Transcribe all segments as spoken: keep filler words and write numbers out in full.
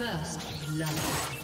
First love.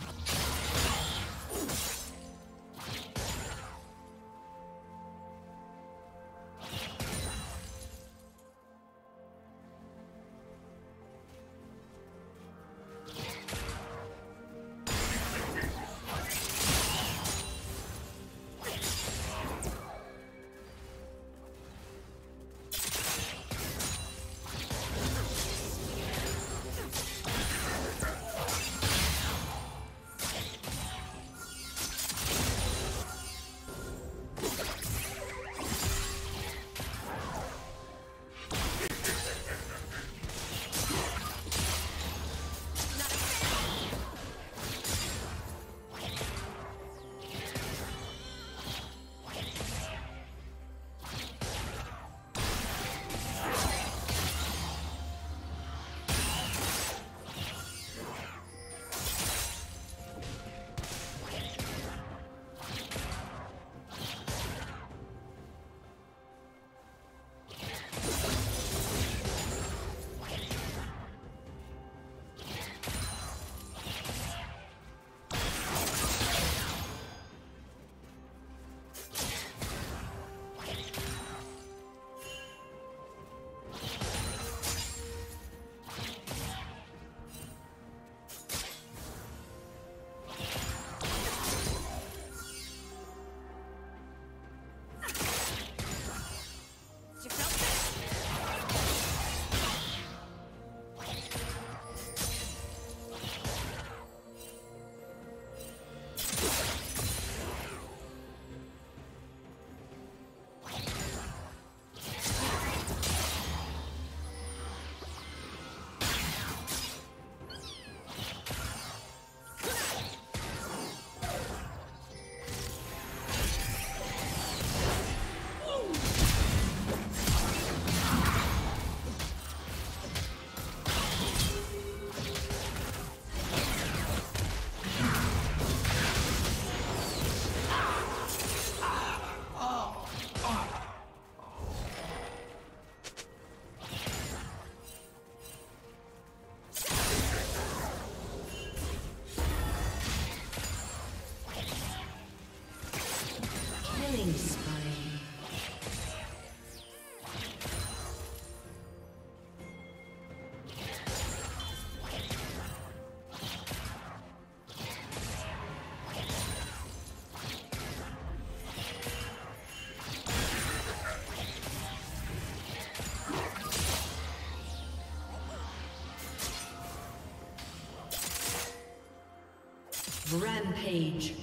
Rampage.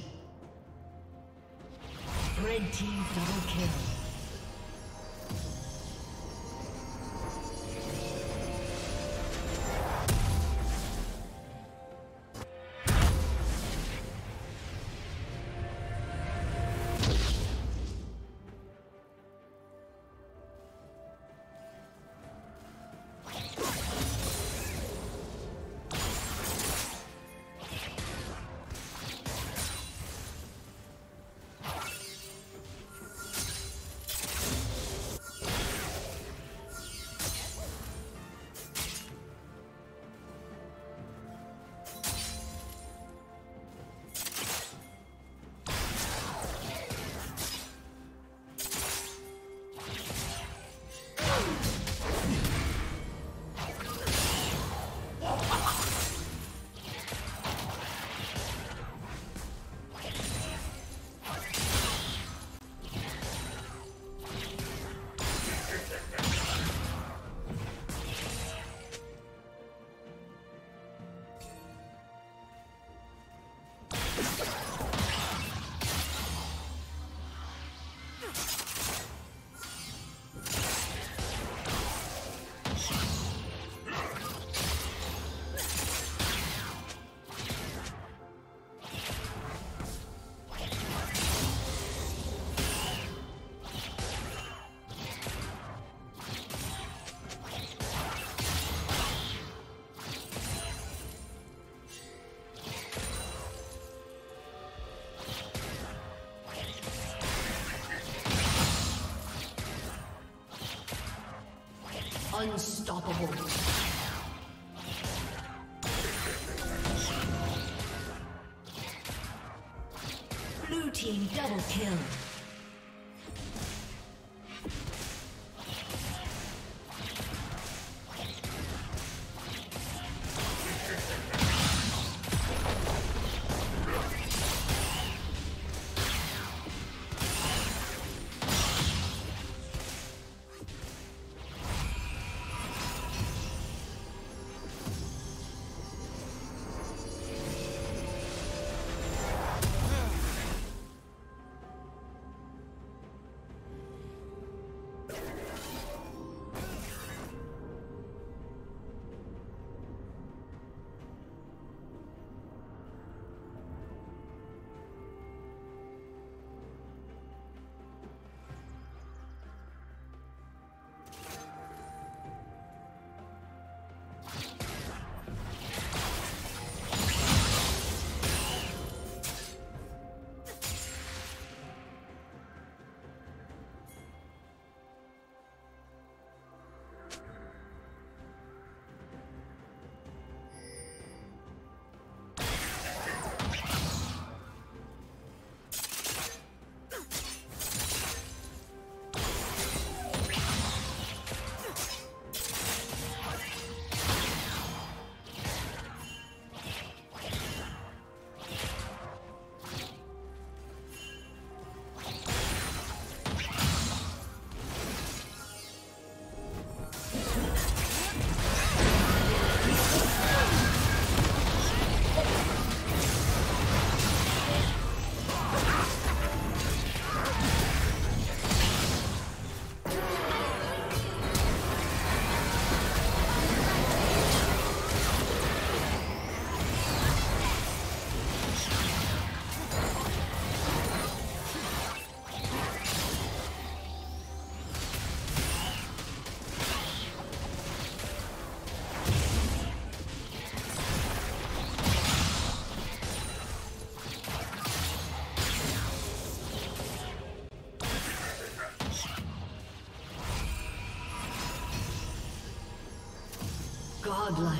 Red team double kill. Unstoppable. team double kill. Godlike.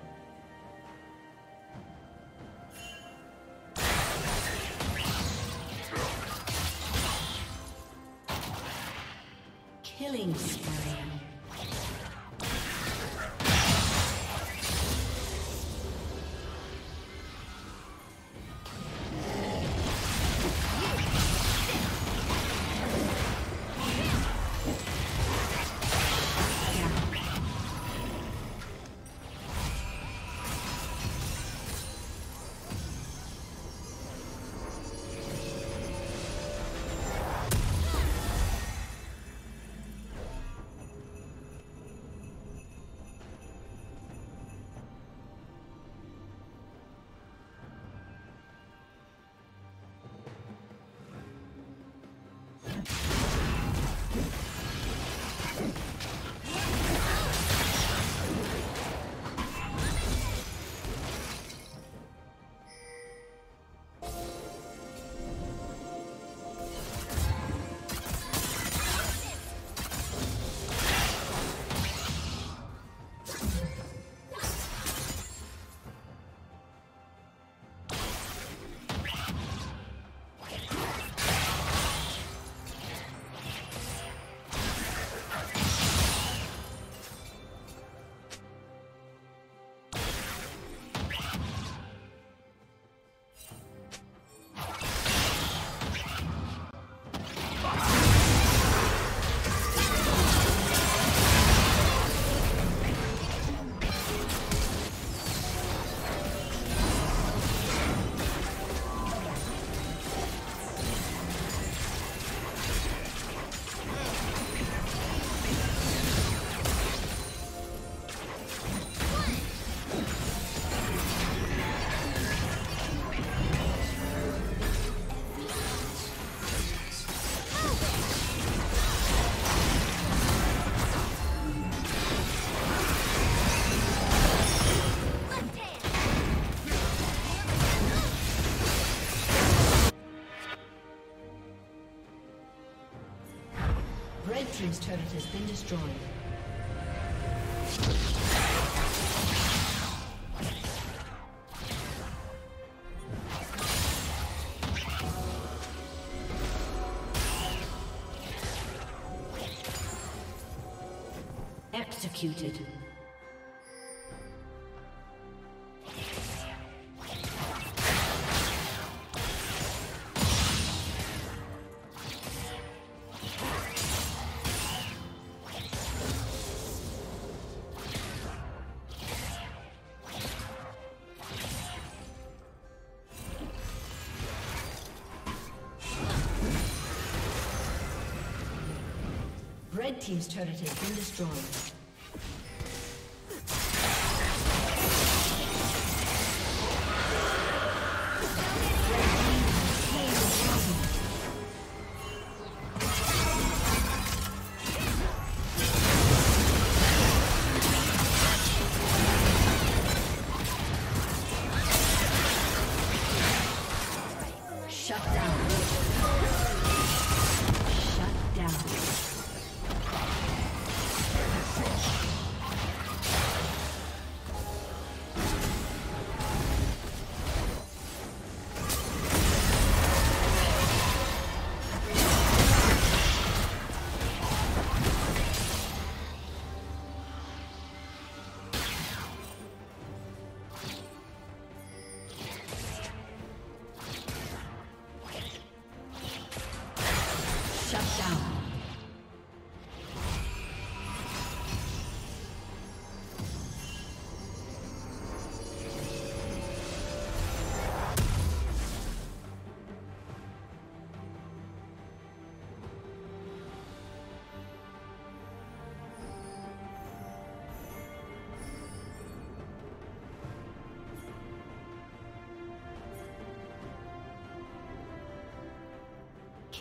Killing spree. team's turret has been destroyed. Executed. Red team's turret has been destroyed.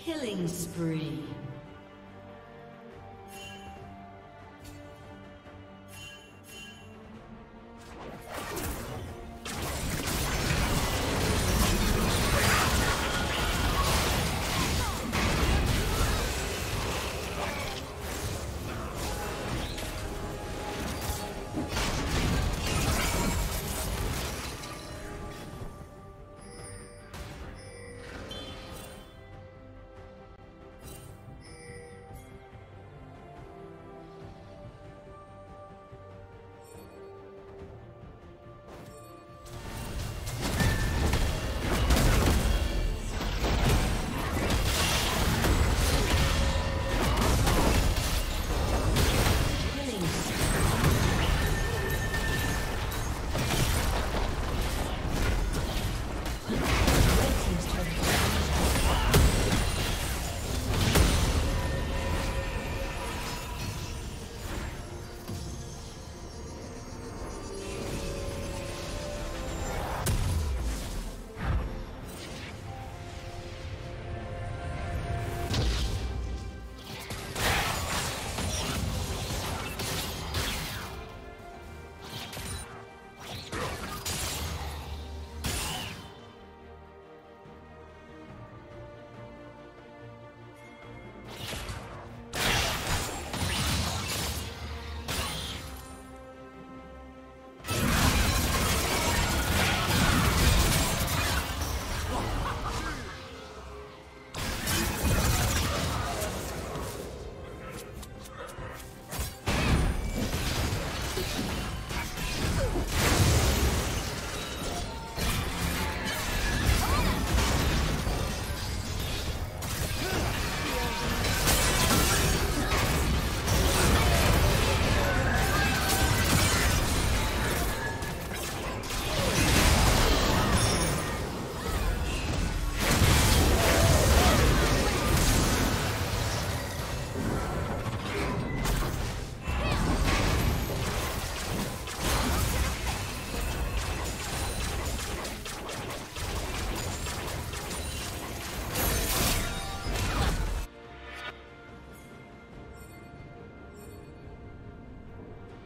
Killing spree.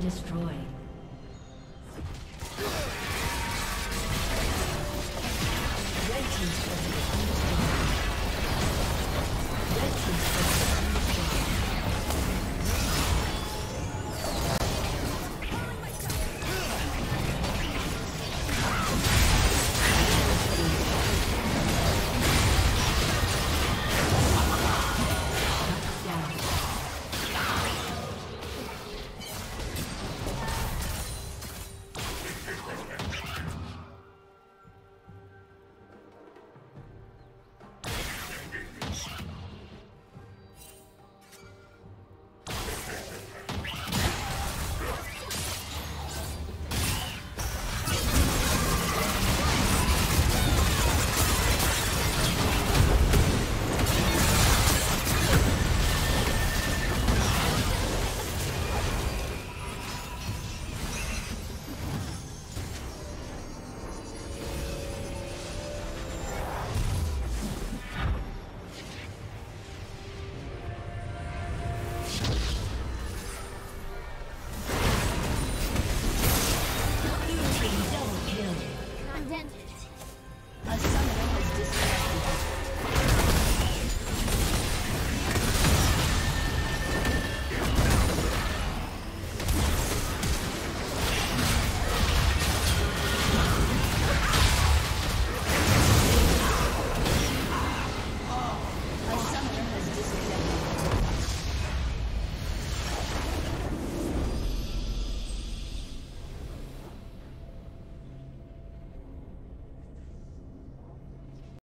destroyed.